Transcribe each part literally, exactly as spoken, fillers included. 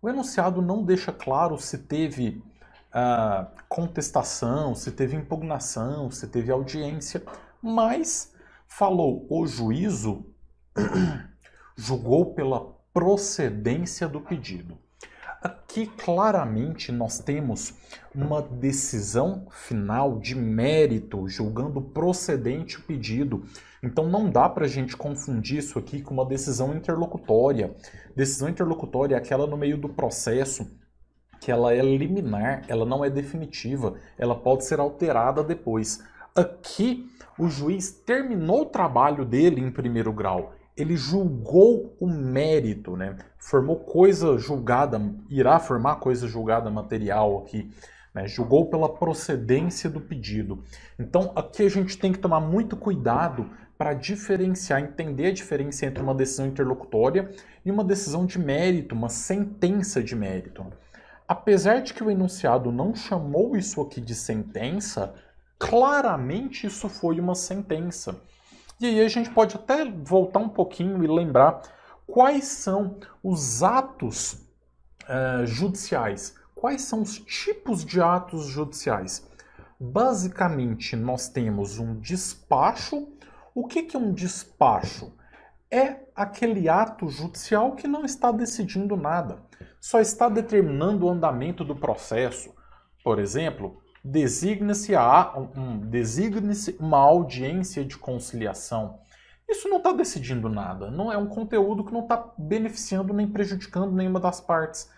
O enunciado não deixa claro se teve ah, contestação, se teve impugnação, se teve audiência, mas falou o juízo, julgou pela procedência do pedido. Aqui, claramente, nós temos uma decisão final de mérito, julgando procedente o pedido. Então, não dá para a gente confundir isso aqui com uma decisão interlocutória. Decisão interlocutória é aquela no meio do processo, que ela é liminar, ela não é definitiva, ela pode ser alterada depois. Aqui, o juiz terminou o trabalho dele em primeiro grau. Ele julgou o mérito, né? Formou coisa julgada, irá formar coisa julgada material aqui, né? Julgou pela procedência do pedido. Então, aqui a gente tem que tomar muito cuidado para diferenciar, entender a diferença entre uma decisão interlocutória e uma decisão de mérito, uma sentença de mérito. Apesar de que o enunciado não chamou isso aqui de sentença, claramente isso foi uma sentença. E aí a gente pode até voltar um pouquinho e lembrar quais são os atos uh, judiciais, quais são os tipos de atos judiciais. Basicamente, nós temos um despacho. O que que é um despacho? É aquele ato judicial que não está decidindo nada, só está determinando o andamento do processo. Por exemplo, designa-se um, designa-se uma audiência de conciliação. Isso não está decidindo nada, não é um conteúdo que não está beneficiando nem prejudicando nenhuma das partes.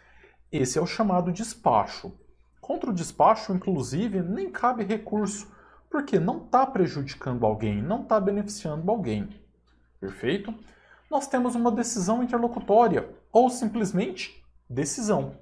Esse é o chamado despacho. Contra o despacho, inclusive, nem cabe recurso, porque não está prejudicando alguém, não está beneficiando alguém. Perfeito? Nós temos uma decisão interlocutória, ou simplesmente decisão.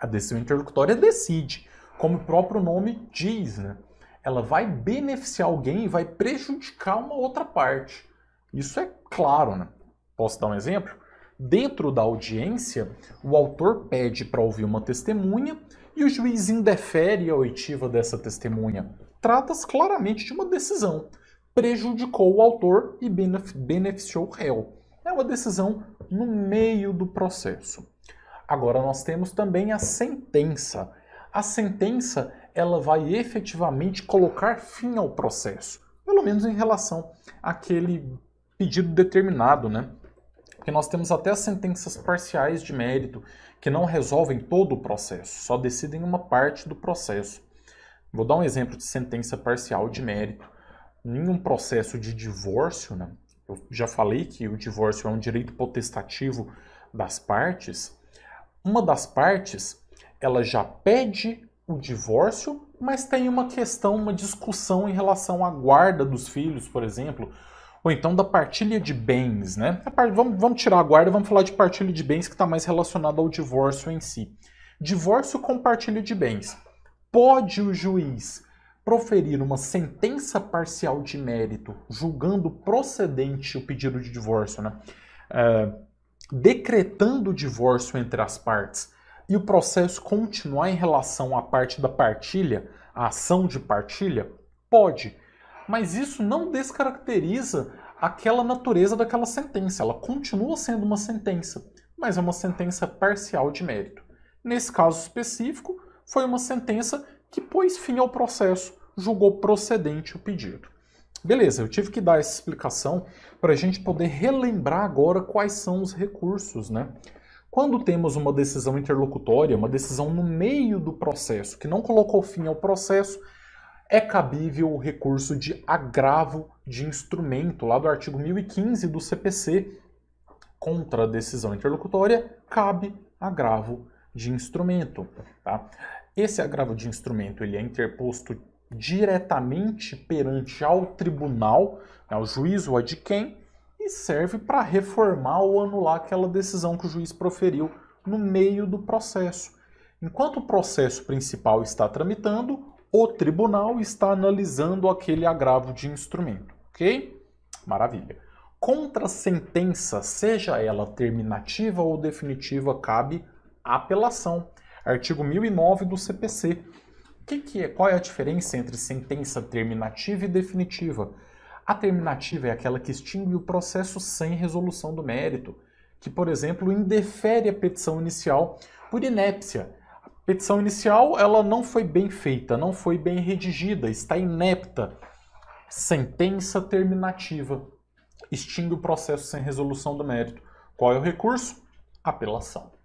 A decisão interlocutória decide, como o próprio nome diz, né? Ela vai beneficiar alguém e vai prejudicar uma outra parte. Isso é claro, né? Posso dar um exemplo? Dentro da audiência, o autor pede para ouvir uma testemunha e o juiz indefere a oitiva dessa testemunha. Trata-se claramente de uma decisão. Prejudicou o autor e beneficiou o réu. É uma decisão no meio do processo. Agora nós temos também a sentença. A sentença, ela vai efetivamente colocar fim ao processo, pelo menos em relação àquele pedido determinado, né? Porque nós temos até as sentenças parciais de mérito, que não resolvem todo o processo, só decidem uma parte do processo. Vou dar um exemplo de sentença parcial de mérito. Em um processo de divórcio, né? Eu já falei que o divórcio é um direito potestativo das partes. Uma das partes, ela já pede o divórcio, mas tem uma questão, uma discussão em relação à guarda dos filhos, por exemplo, ou então da partilha de bens, né? Vamos, vamos tirar a guarda, vamos falar de partilha de bens, que está mais relacionado ao divórcio em si. Divórcio com partilha de bens. Pode o juiz proferir uma sentença parcial de mérito, julgando procedente o pedido de divórcio, né? Uh, decretando o divórcio entre as partes, e o processo continuar em relação à parte da partilha, a ação de partilha? Pode, mas isso não descaracteriza aquela natureza daquela sentença. Ela continua sendo uma sentença, mas é uma sentença parcial de mérito. Nesse caso específico, foi uma sentença que pôs fim ao processo, julgou procedente o pedido. Beleza, eu tive que dar essa explicação para a gente poder relembrar agora quais são os recursos, né? Quando temos uma decisão interlocutória, uma decisão no meio do processo, que não colocou fim ao processo, é cabível o recurso de agravo de instrumento, lá do artigo mil e quinze do C P C. Contra a decisão interlocutória, cabe agravo de instrumento. Tá? Esse agravo de instrumento, ele é interposto diretamente perante ao tribunal, ao juiz ou a de quem, e serve para reformar ou anular aquela decisão que o juiz proferiu no meio do processo. Enquanto o processo principal está tramitando, o tribunal está analisando aquele agravo de instrumento, ok? Maravilha. Contra a sentença, seja ela terminativa ou definitiva, cabe apelação. Artigo mil e nove do C P C. Que que é? Qual é a diferença entre sentença terminativa e definitiva? A terminativa é aquela que extingue o processo sem resolução do mérito, que, por exemplo, indefere a petição inicial por inépcia. A petição inicial ela não foi bem feita, não foi bem redigida, está inepta. Sentença terminativa. Extingue o processo sem resolução do mérito. Qual é o recurso? Apelação.